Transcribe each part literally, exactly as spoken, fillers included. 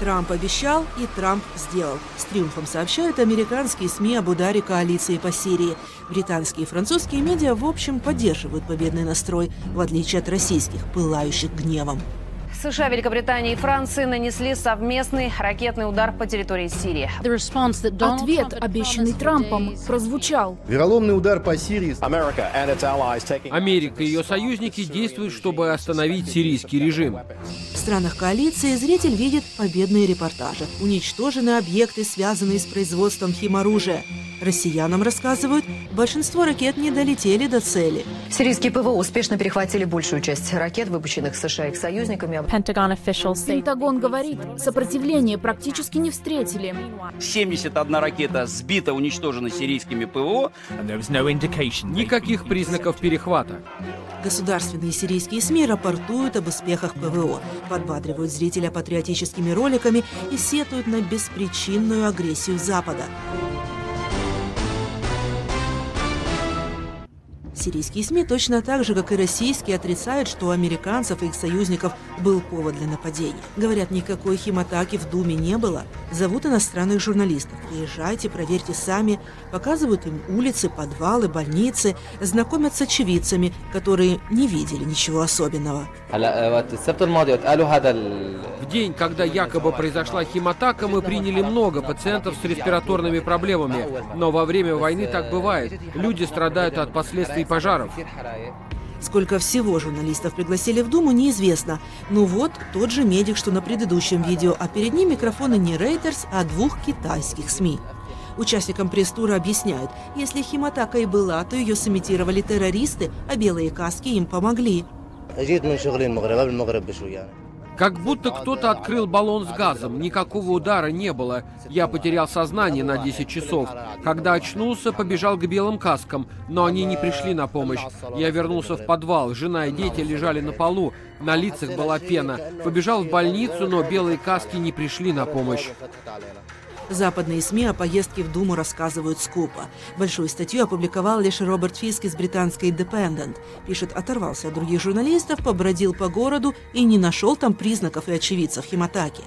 Трамп обещал, и Трамп сделал. С триумфом сообщают американские СМИ об ударе коалиции по Сирии. Британские и французские медиа, в общем, поддерживают победный настрой, в отличие от российских, пылающих гневом. США, Великобритания и Франция нанесли совместный ракетный удар по территории Сирии. Ответ, обещанный Трампом, прозвучал. Вероломный удар по Сирии. Америка и ее союзники действуют, чтобы остановить сирийский режим. В странах коалиции зритель видит победные репортажи. Уничтожены объекты, связанные с производством химоружия. Россиянам рассказывают, большинство ракет не долетели до цели. Сирийские ПВО успешно перехватили большую часть ракет, выпущенных США и их союзниками. Пентагон говорит, сопротивление практически не встретили. семьдесят одна ракета сбита, уничтожена сирийскими ПВО. Никаких признаков перехвата. Государственные сирийские СМИ рапортуют об успехах ПВО, подбадривают зрителя патриотическими роликами и сетуют на беспричинную агрессию Запада. Сирийские СМИ точно так же, как и российские, отрицают, что у американцев и их союзников был повод для нападения. Говорят, никакой химатаки в Думе не было. Зовут иностранных журналистов. Приезжайте, проверьте сами. Показывают им улицы, подвалы, больницы. Знакомят с очевидцами, которые не видели ничего особенного. В день, когда якобы произошла химатака, мы приняли много пациентов с респираторными проблемами. Но во время войны так бывает. Люди страдают от последствий пожаров. Сколько всего журналистов пригласили в Думу, неизвестно. Ну вот тот же медик, что на предыдущем видео, а перед ним микрофоны не Рейтерс, а двух китайских СМИ. Участникам пресс-тура объясняют, если химатака и была, то ее сымитировали террористы, а белые каски им помогли. Как будто кто-то открыл баллон с газом. Никакого удара не было. Я потерял сознание на десять часов. Когда очнулся, побежал к белым каскам, но они не пришли на помощь. Я вернулся в подвал. Жена и дети лежали на полу. На лицах была пена. Побежал в больницу, но белые каски не пришли на помощь. Западные СМИ о поездке в Думу рассказывают скупо. Большую статью опубликовал лишь Роберт Фиск из британской «Индепендент». Пишет, оторвался от других журналистов, побродил по городу и не нашел там признаков и очевидцев химатаки.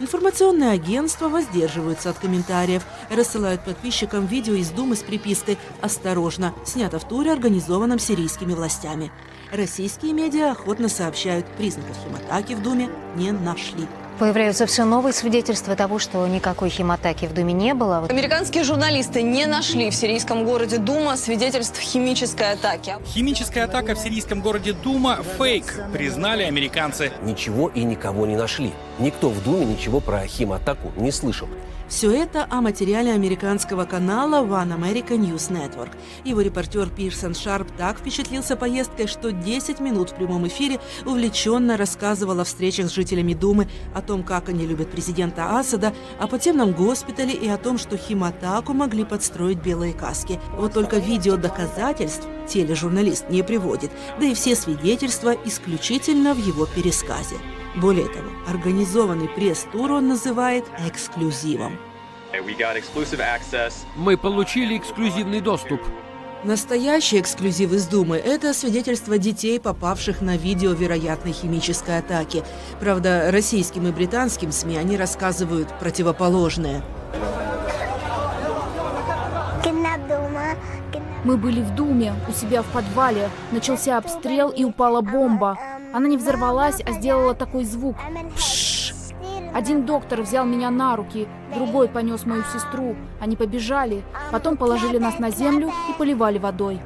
Информационные агентства воздерживаются от комментариев, рассылают подписчикам видео из Думы с припиской «Осторожно», снято в туре, организованном сирийскими властями. Российские медиа охотно сообщают, признаков химатаки в Думе не нашли. Появляются все новые свидетельства того, что никакой химатаки в Думе не было. Американские журналисты не нашли в сирийском городе Дума свидетельств химической атаки. Химическая атака в сирийском городе Дума – фейк, признали американцы. Ничего и никого не нашли. Никто в Думе ничего про химатаку не слышал. Все это о материале американского канала One America News Network. Его репортер Пирсон Шарп так впечатлился поездкой, что десять минут в прямом эфире увлеченно рассказывал о встречах с жителями Думы, о том, как они любят президента Асада, о подземном госпитале и о том, что химатаку могли подстроить белые каски. Вот только видео доказательств тележурналист не приводит, да и все свидетельства исключительно в его пересказе. Более того, организованный пресс-тур он называет эксклюзивом. Мы получили эксклюзивный доступ. Настоящий эксклюзив из Думы – это свидетельство детей, попавших на видео вероятной химической атаки. Правда, российским и британским СМИ они рассказывают противоположное. Мы были в Думе, у себя в подвале. Начался обстрел и упала бомба. Она не взорвалась, а сделала такой звук. Пшш! Один доктор взял меня на руки, другой понес мою сестру. Они побежали, потом положили нас на землю и поливали водой.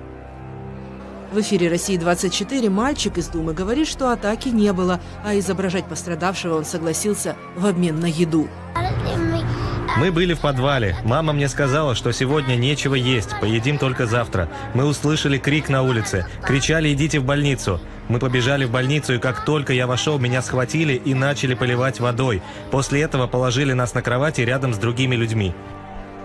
В эфире «России двадцать четыре» мальчик из Думы говорит, что атаки не было, а изображать пострадавшего он согласился в обмен на еду. Мы были в подвале. Мама мне сказала, что сегодня нечего есть, поедим только завтра. Мы услышали крик на улице. Кричали: идите в больницу. Мы побежали в больницу, и как только я вошел, меня схватили и начали поливать водой. После этого положили нас на кровати рядом с другими людьми.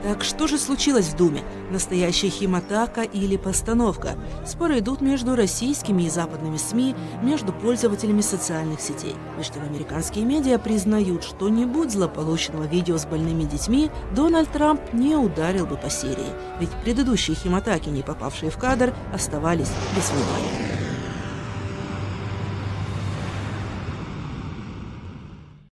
Так что же случилось в Думе? Настоящая химатака или постановка? Споры идут между российскими и западными СМИ, между пользователями социальных сетей. Меж тем американские медиа признают, что не будь злополучного видео с больными детьми, Дональд Трамп не ударил бы по Сирии. Ведь предыдущие химатаки, не попавшие в кадр, оставались без внимания.